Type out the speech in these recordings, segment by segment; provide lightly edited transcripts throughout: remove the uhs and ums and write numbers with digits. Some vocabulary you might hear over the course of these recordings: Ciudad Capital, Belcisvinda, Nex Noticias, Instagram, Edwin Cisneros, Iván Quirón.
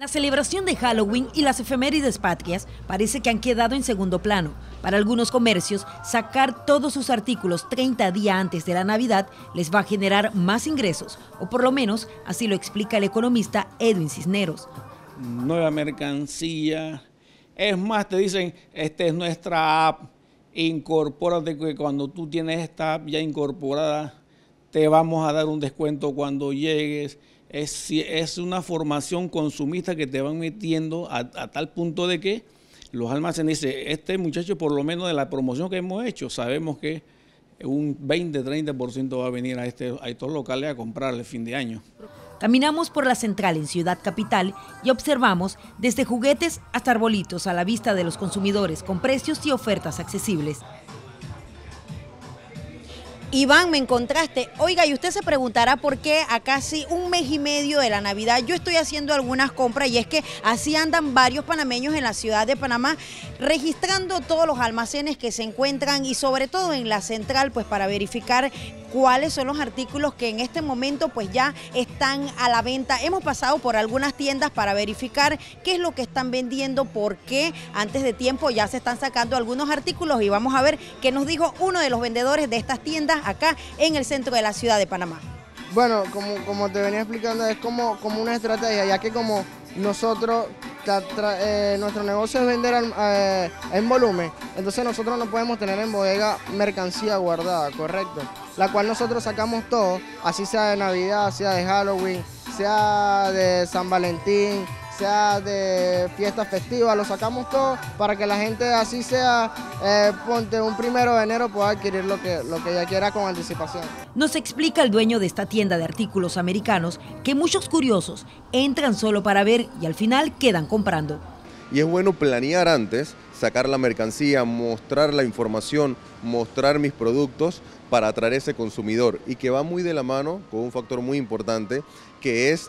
La celebración de Halloween y las efemérides patrias parece que han quedado en segundo plano. Para algunos comercios, sacar todos sus artículos 30 días antes de la Navidad les va a generar más ingresos, o por lo menos así lo explica el economista Edwin Cisneros. Nueva mercancía, es más, te dicen, esta es nuestra app, incorpórate, que cuando tú tienes esta app ya incorporada, te vamos a dar un descuento cuando llegues. Es una formación consumista que te van metiendo a tal punto de que los almacenes dicen, este muchacho, por lo menos de la promoción que hemos hecho, sabemos que un 20-30% va a venir a estos locales a comprarle fin de año. Caminamos por la central en Ciudad Capital y observamos desde juguetes hasta arbolitos a la vista de los consumidores, con precios y ofertas accesibles. Iván, me encontraste. Oiga, y usted se preguntará por qué a casi un mes y medio de la Navidad yo estoy haciendo algunas compras, y es que así andan varios panameños en la ciudad de Panamá registrando todos los almacenes que se encuentran y sobre todo en la central, pues para verificar cuáles son los artículos que en este momento pues ya están a la venta. Hemos pasado por algunas tiendas para verificar qué es lo que están vendiendo, porque antes de tiempo ya se están sacando algunos artículos, y vamos a ver qué nos dijo uno de los vendedores de estas tiendas acá en el centro de la ciudad de Panamá. Bueno, como te venía explicando, es como una estrategia, ya que como nosotros, nuestro negocio es vender en volumen, entonces nosotros no podemos tener en bodega mercancía guardada, correcto, la cual nosotros sacamos todo, así sea de Navidad, sea de Halloween, sea de San Valentín, sea de fiestas festivas, lo sacamos todo para que la gente, así sea, ponte un 1 de enero, pueda adquirir lo que ella quiera con anticipación. Nos explica el dueño de esta tienda de artículos americanos que muchos curiosos entran solo para ver y al final quedan comprando. Y es bueno planear antes, sacar la mercancía, mostrar la información, mostrar mis productos para atraer ese consumidor, y que va muy de la mano con un factor muy importante que es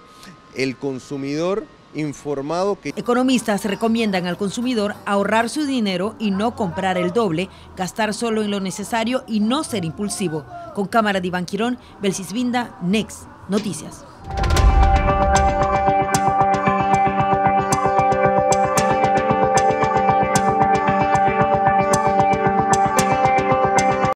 el consumidor informado. Economistas recomiendan al consumidor ahorrar su dinero y no comprar el doble, gastar solo en lo necesario y no ser impulsivo. Con cámara de Iván Quirón, Belcisvinda, Nex Noticias.